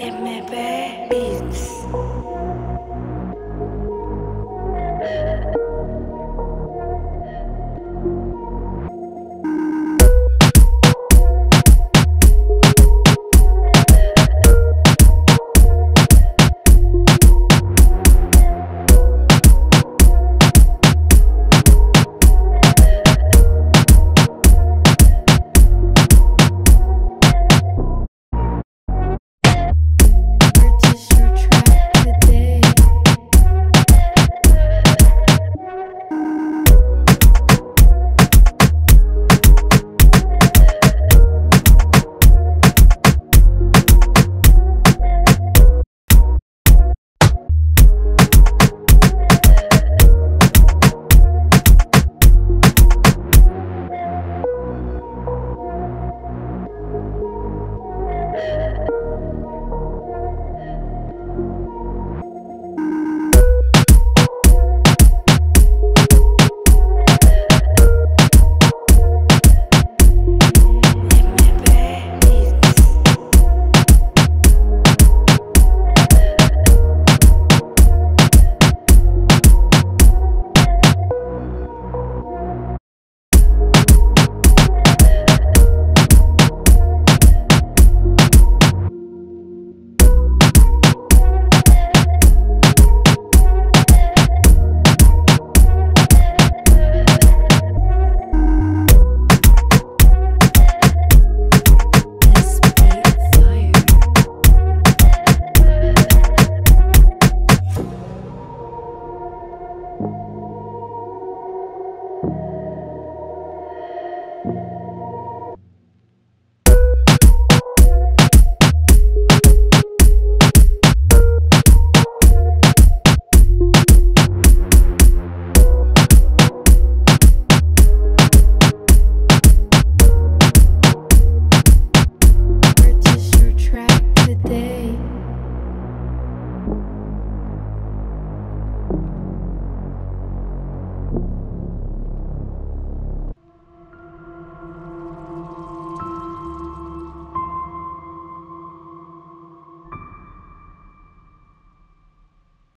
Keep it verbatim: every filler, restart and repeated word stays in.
M and B.